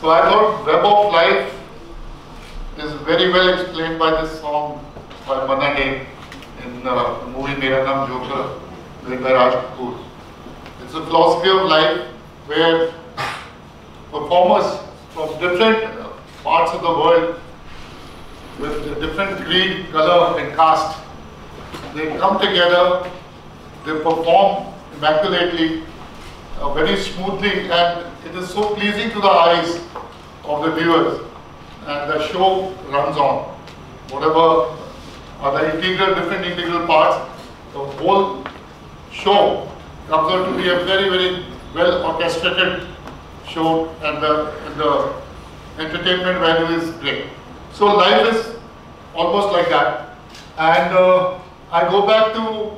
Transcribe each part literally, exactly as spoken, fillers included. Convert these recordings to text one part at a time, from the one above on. So I thought web of life is very well explained by this song by Mani in uh, the movie Mera Naam Joker, played by Raj Kapoor. It's a philosophy of life where performers from different parts of the world with different creed, color and caste, they come together, they perform immaculately, uh, very smoothly, and it is so pleasing to the eyes of the viewers, and the show runs on. Whatever are the integral, different integral parts, the whole show comes out to be a very, very well orchestrated show, and the, and the entertainment value is great. So life is almost like that, and uh, I go back to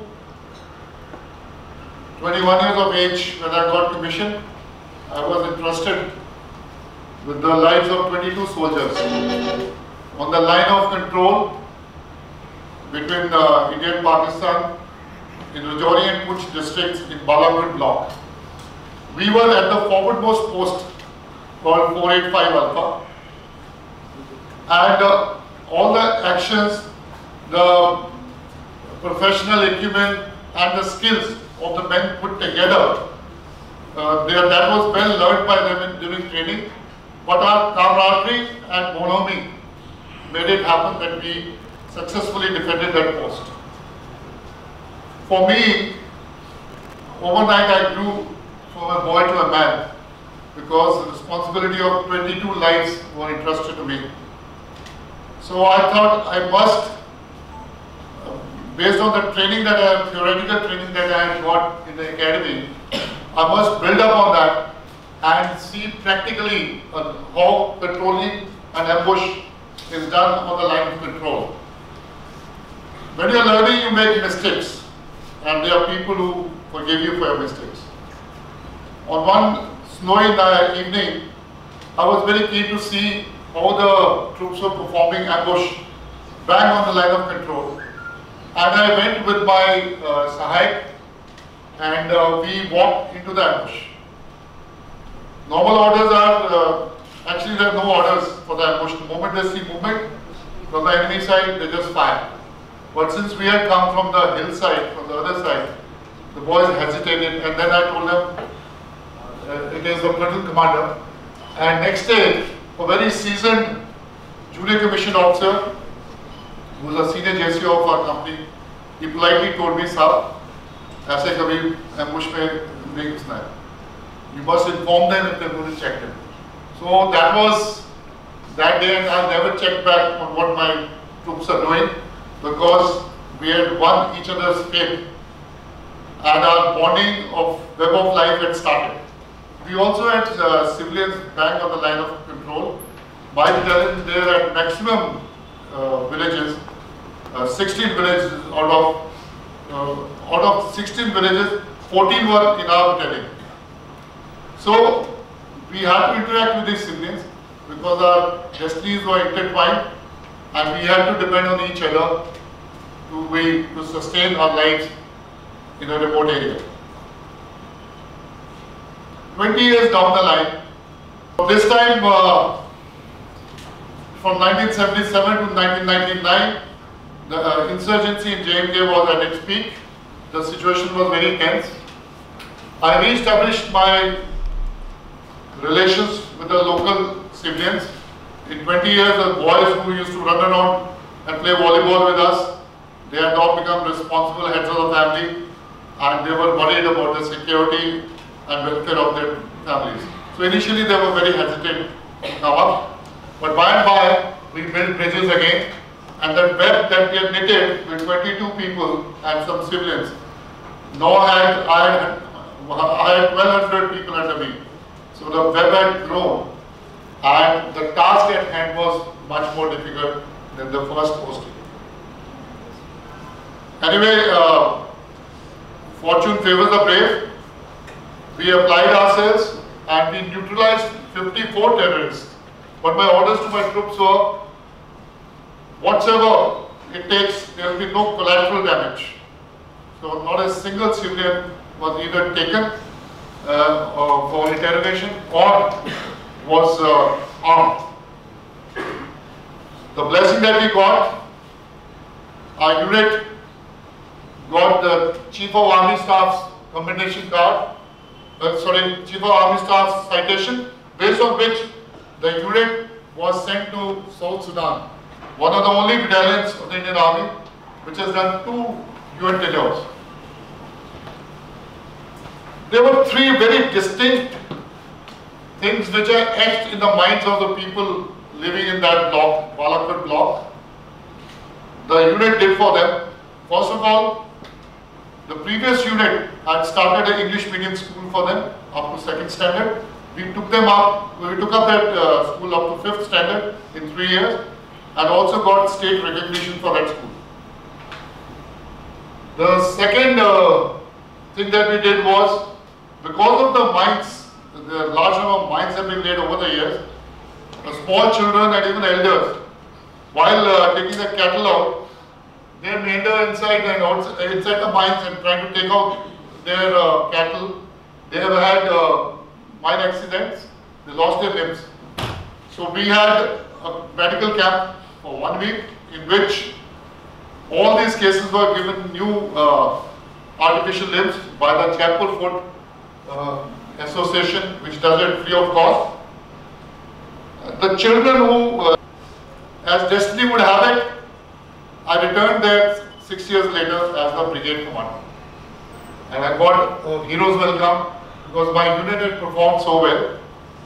twenty-one years of age when I got commissioned. I was entrusted with the lives of twenty-two soldiers on the line of control between uh, India and Pakistan in Rajori and Kuch districts in Balakot block. We were at the forwardmost post called four eighty-five Alpha, and uh, all the actions, the professional acumen and the skills of the men put together, uh, they, that was well learned by them in, during training, but our camaraderie and bonhomie made it happen that we successfully defended that post. For me, overnight I grew from a boy to a man, because the responsibility of twenty-two lives were entrusted to me. So I thought I must, based on the training that I, theoretical training that I had got in the academy, I must build up on that and see practically uh, how patrolling and ambush is done on the line of control. When you are learning, you make mistakes, and there are people who forgive you for your mistakes. On one snowy evening, I was very keen to see how the troops were performing ambush bang on the line of control. And I went with my uh, Sahib, and uh, we walked into the ambush. Normal orders are, uh, actually there are no orders for the ambush. The moment they see movement from the enemy side, they just fire. But since we had come from the hillside, from the other side, the boys hesitated, and then I told them, uh, it is the platoon commander. And next day, a very seasoned junior commissioned officer, who was a senior J C O of our company, he politely told me, "Sir, ऐसे कभी ambush में नहीं घुसना है. You must inform them if they are going to check them." So that was that day, and I never checked back on what my troops are doing, because we had won each other's faith, and our bonding of web of life had started. We also had uh, civilians bang on the line of control. My battalion there at maximum uh, villages, uh, sixteen villages out of uh, out of sixteen villages, fourteen were in our battalion. So we had to interact with these civilians because our destinies were intertwined, and we had to depend on each other to we to sustain our lives in a remote area. twenty years down the line, this time uh, from nineteen seventy-seven to nineteen ninety-nine, the uh, insurgency in J and K was at its peak. The situation was very tense. I re-established my relations with the local civilians. In twenty years, the boys who used to run around and play volleyball with us, they had now become responsible heads of the family, and they were worried about the security and welfare of their families. So initially they were very hesitant to come up, but by and by we built bridges again, and that web that we had knitted with twenty-two people and some civilians, now had, I, had, I had twelve hundred people under me. So the web had grown, and the task at hand was much more difficult than the first posting. Anyway, uh, fortune favors the brave. We applied ourselves and we neutralized fifty-four terrorists. But my orders to my troops were, whatsoever it takes, there will be no collateral damage. So not a single civilian was either taken uh, or for interrogation or was uh, armed. The blessing that we got, our unit got the Chief of Army Staff's commendation card, uh, sorry, Chief of Army Staff's citation, based on which the unit was sent to South Sudan, one of the only battalions of the Indian Army which has done two U N tenures. There were three very distinct things which are etched in the minds of the people living in that block, Balakot block. The unit did for them. First of all, the previous unit had started an English medium school for them up to second standard. We took them up, we took up that uh, school up to fifth standard in three years and also got state recognition for that school. The second uh, thing that we did was, because of the mines, the large number of mines have been laid over the years, the small children and even elders, while uh, taking the cattle out, they meander inside and outside, inside the mines and trying to take out their uh, cattle. They have had uh, mine accidents, they lost their limbs. So we had a medical camp for one week in which all these cases were given new uh, artificial limbs by the Jaipur Foot uh, Association, which does it free of cost. The children who, uh, as destiny would have it, I returned there six years later as the brigade commander. And I got a hero's welcome, because my unit had performed so well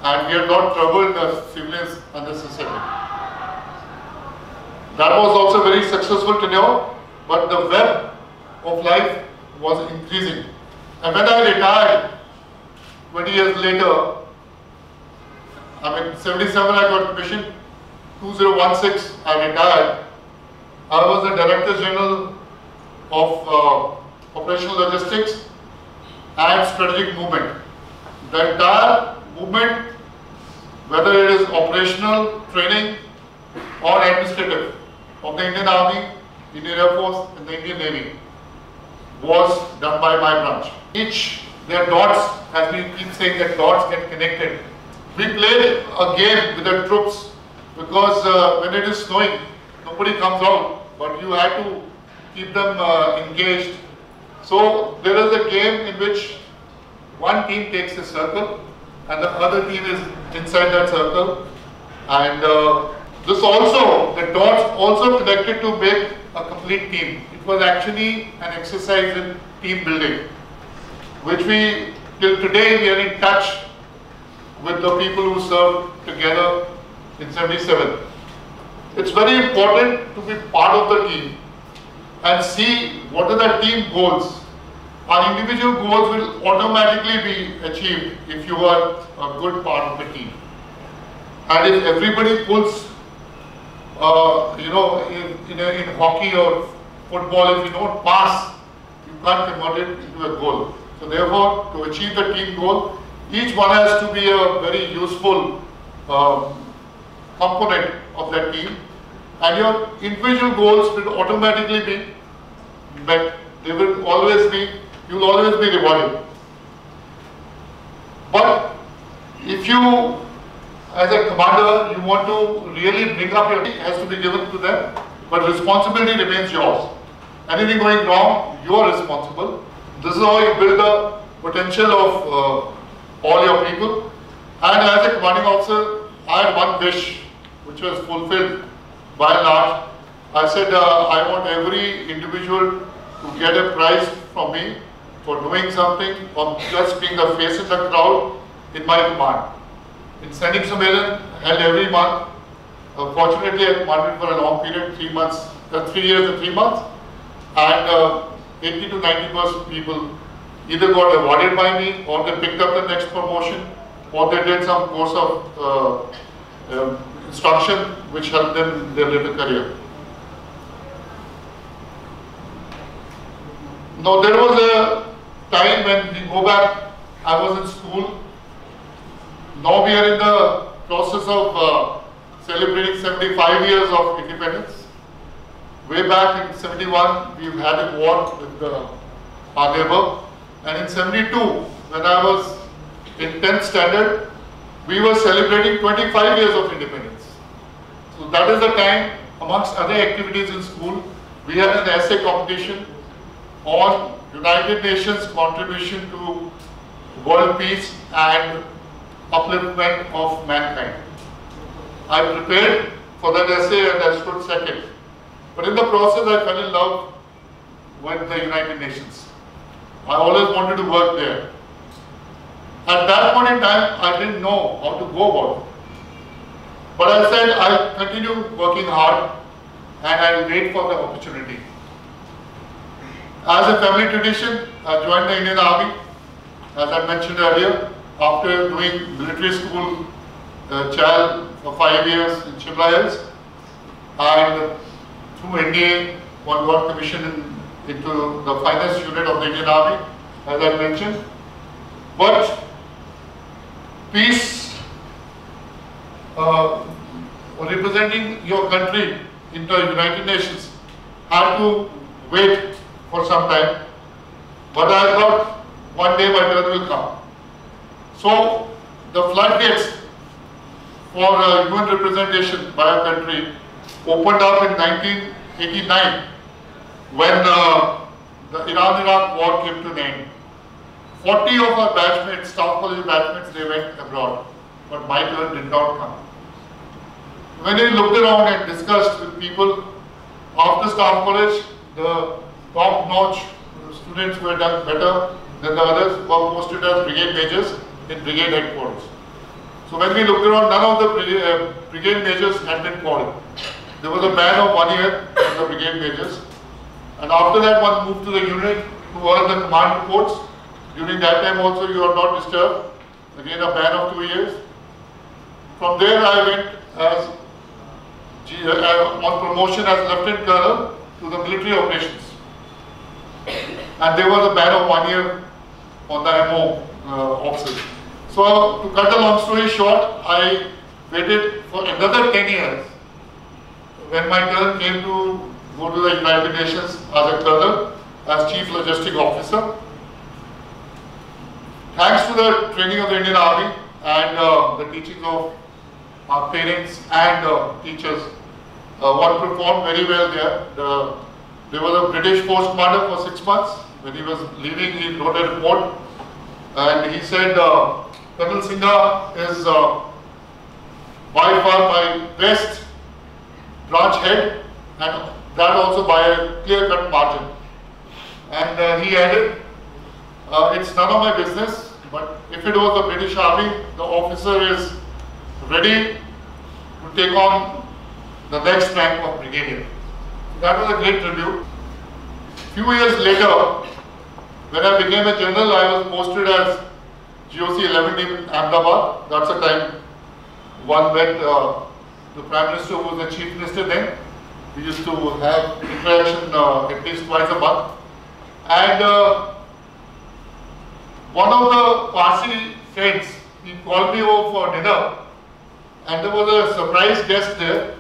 and we had not troubled the civilians unnecessarily. That was also a very successful tenure, but the web of life was increasing. And when I retired twenty years later, I mean seventy-seven I got commissioned, two thousand sixteen I retired. I was the Director General of uh, Operational Logistics and strategic movement. The entire movement, whether it is operational, training or administrative of the Indian Army, Indian Air Force and the Indian Navy was done by my branch. Each, their dots, as we keep saying that dots get connected. We played a game with the troops because uh, when it is snowing, nobody comes out, but you have to keep them uh, engaged. So there is a game in which one team takes a circle and the other team is inside that circle, and uh, this also, the dots also connected to make a complete team. It was actually an exercise in team building, which we till today we are in touch with the people who served together in seventy-seven. It's very important to be part of the team and see what are the team goals. Our individual goals will automatically be achieved if you are a good part of the team. And if everybody pulls, uh, you know, in, in, in hockey or football, if you don't pass, you can't convert it into a goal. So therefore, to achieve the team goal, each one has to be a very useful uh, component of that team. And your individual goals will automatically be met. They will always be, you will always be rewarded. But if you, as a commander, you want to really bring up your team, it has to be given to them, but responsibility remains yours. Anything going wrong, you are responsible. This is how you build the potential of uh, all your people. And as a commanding officer, I had one wish which was fulfilled. By and large, I said uh, I want every individual to get a prize from me for doing something, or just being the face in the crowd in my command. In Sainik Sammelan, held every month. Uh, fortunately, I commanded for a long period, three months, uh, three years and three months, and uh, eighty to ninety percent people either got awarded by me, or they picked up the next promotion, or they did some course of uh, um, instruction which helped them in their later career. Now there was a time when we go back, I was in school. Now we are in the process of uh, celebrating seventy-five years of independence. Way back in seventy-one, we've had a war with the, our neighbor. And in seventy-two, when I was in tenth standard, we were celebrating twenty-five years of independence. So that is the time, amongst other activities in school, we had an essay competition on United Nations contribution to world peace and upliftment of mankind. I prepared for that essay and I stood second. But in the process, I fell in love with the United Nations. I always wanted to work there. At that point in time, I didn't know how to go about it. But I said, I'll continue working hard and I'll wait for the opportunity. As a family tradition, I joined the Indian Army, as I mentioned earlier, after doing military school uh, child for five years in Chiplas, and through N D A, one got commissioned into the finance unit of the Indian Army, as I mentioned. But peace, uh, representing your country in the United Nations, had to wait for some time. But I thought one day my turn will come. So the floodgates for uh, human representation by our country opened up in nineteen eighty-nine when uh, the Iran-Iraq war came to an end. forty of our batchmates, staff college batchmates, they went abroad, but my turn did not come. When we looked around and discussed with people, after staff college, the top-notch students were done better than the others were posted as brigade majors in brigade headquarters. So when we looked around, none of the brigade majors had been called. There was a ban of one year for the brigade majors. And after that, one moved to the unit to earn the command reports. During that time also, you are not disturbed. Again, a ban of two years. From there, I went as uh, on promotion as Lieutenant Colonel to the military operations. And there was a ban of one year on the M O uh, officers. So, to cut a long story short, I waited for another ten years. When my turn came to go to the United Nations as a colonel, as Chief Logistic Officer. Thanks to the training of the Indian Army and uh, the teaching of our parents and uh, teachers, uh, one performed very well there. The, there was a British force commander for six months. When he was leaving, he wrote a report and he said, uh, Colonel Singha is uh, by far my best branch head, and that also by a clear-cut margin. And uh, he added, uh, it's none of my business, but if it was the British Army, the officer is ready to take on the next rank of brigadier. That was a great tribute. Few years later, when I became a general, I was posted as G O C eleven in Ahmedabad. That's the time one met uh, the Prime Minister, who was the Chief Minister then. We used to have interaction uh, at least twice a month. And uh, one of the Parsi friends, he called me over for dinner. And there was a surprise guest there.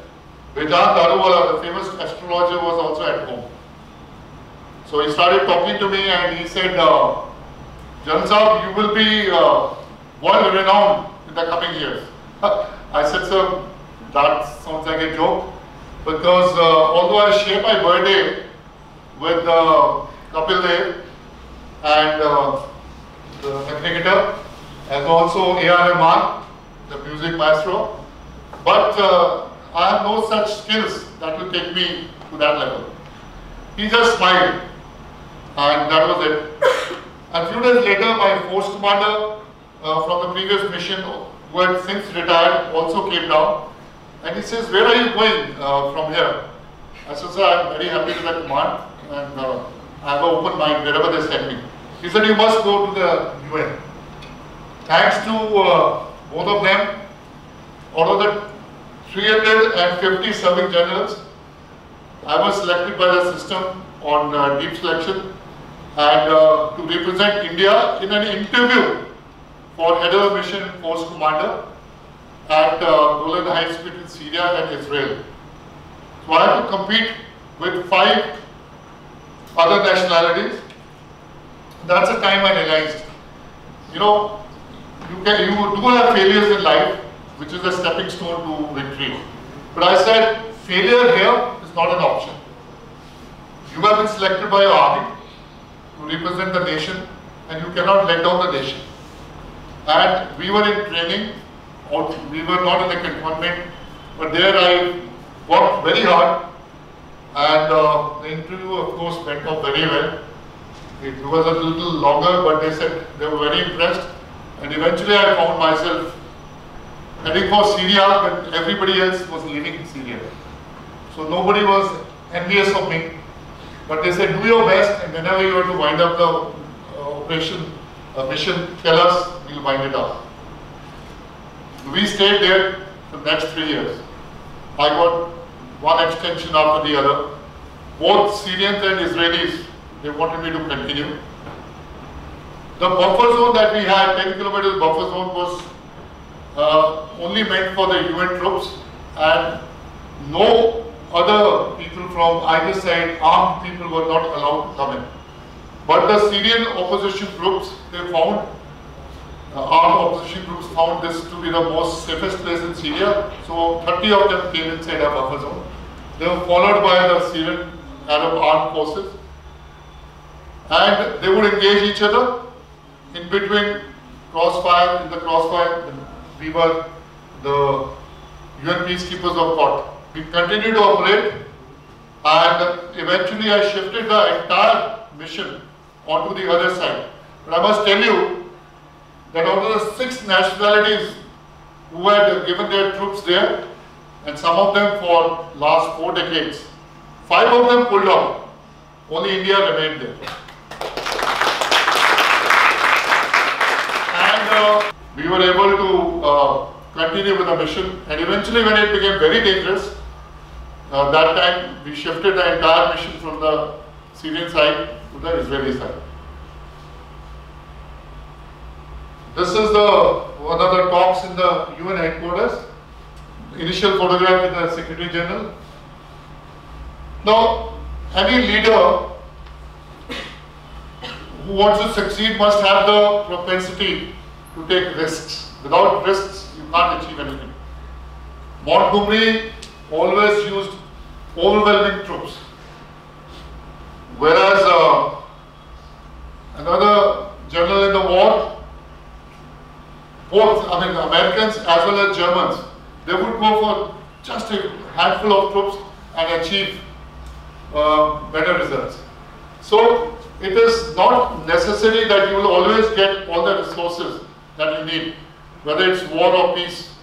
Vijayan Daruwala, the famous astrologer, was also at home. So he started talking to me and he said, uh, Jan Saab, you will be uh, world renowned in the coming years. I said, sir, that sounds like a joke, because uh, although I share my birthday with uh, Kapil Dev and uh, the cricketer, and also A R Rahman, the music maestro, but uh, I have no such skills that will take me to that level. He just smiled, and that was it. And few days later, my force commander uh, from the previous mission, who had since retired, also came down, and he says, where are you going uh, from here? I said, sir, I am very happy to the command, and uh, I have an open mind wherever they send me. He said, you must go to the U N. Thanks to uh, both of them, out of the three hundred fifty serving generals, I was selected by the system on uh, deep selection and uh, to represent India in an interview for head of mission force commander at uh, Golan Heights between Syria and Israel. So I had to compete with five other nationalities. That's the time I realized, you know, you can, you do have failures in life, which is a stepping stone to victory. But I said, failure here is not an option. You have been selected by your army to represent the nation, and you cannot let down the nation. And we were in training, or we were not in a cantonment, but there I worked very hard, and uh, the interview of course went off very well. It was a little longer, but they said they were very impressed, and eventually I found myself heading for Syria, but everybody else was leaving Syria. So nobody was envious of me, but they said do your best, and whenever you have to wind up the uh, operation, uh, mission, tell us, we'll wind it up. We stayed there for the next three years. I got one extension after the other. Both Syrians and Israelis, they wanted me to continue. The buffer zone that we had, ten kilometers buffer zone, was uh, only meant for the U N troops, and no other people from either side, armed people, were not allowed to come in. But the Syrian opposition groups, they found, uh, armed opposition groups found this to be the most safest place in Syria, so thirty of them came inside our buffer zone. They were followed by the Syrian Arab armed forces, and they would engage each other in between crossfire. In the crossfire, we were the U N peacekeepers of C O T. We continued to operate, and eventually I shifted the entire mission onto the other side. But I must tell you that out of the six nationalities who had given their troops there, and some of them for last four decades, five of them pulled out. Only India remained there. Uh, we were able to uh, continue with the mission, and eventually when it became very dangerous, uh, that time we shifted the entire mission from the Syrian side to the Israeli side. This is the one of the talks in the U N headquarters, initial photograph with the Secretary General. Now, any leader who wants to succeed must have the propensity to take risks. Without risks, you can't achieve anything. Montgomery always used overwhelming troops, whereas uh, another general in the war, both, I mean, Americans as well as Germans, they would go for just a handful of troops and achieve uh, better results. So it is not necessary that you will always get all the resources that you need, whether it's war or peace,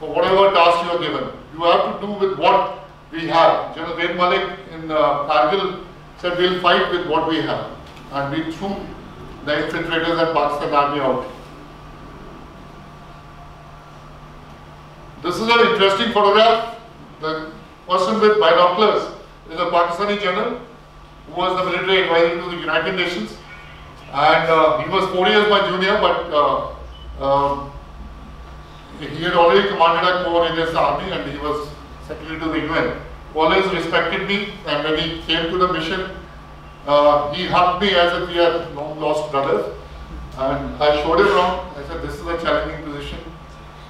or whatever task you are given. You have to do with what we have. General Ved Malik in uh, Kargil said, we'll fight with what we have. And we threw the infiltrators and Pakistan army out. This is an interesting photograph. The person with binoculars is a Pakistani general who was the military advisor to the United Nations. And uh, he was four years my junior, but uh, uh, he had already commanded a corps in his army, and he was secretary to the U N. Always respected me, and when he came to the mission, uh, he hugged me as if we are long lost brothers. And I showed him around. I said, this is a challenging position.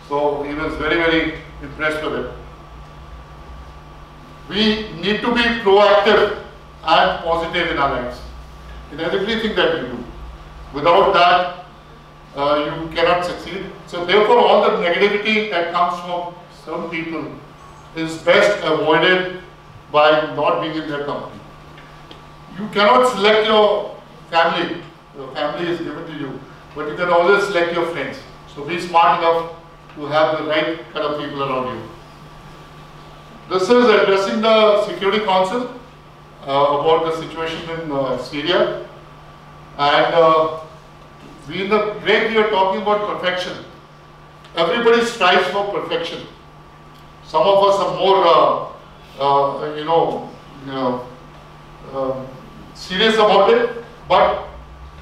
So he was very, very impressed with it. We need to be proactive and positive in our lives, in everything that we do. Without that, uh, you cannot succeed. So therefore, all the negativity that comes from some people is best avoided by not being in their company. You cannot select your family. Your family is given to you, but you can always select your friends. So be smart enough to have the right kind of people around you. This is addressing the Security Council uh, about the situation in uh, Syria. And uh, we in the break we are talking about perfection. Everybody strives for perfection. Some of us are more, uh, uh, you know, you know uh, serious about it, but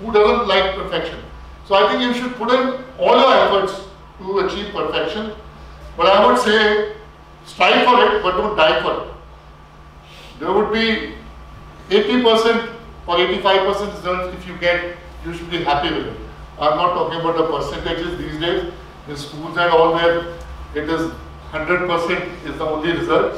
who doesn't like perfection? So I think you should put in all your efforts to achieve perfection. But I would say strive for it, but don't die for it. There would be eighty percent or eighty-five percent results if you get, you should be happy with it. I'm not talking about the percentages these days. In schools and all where it is one hundred percent is the only result,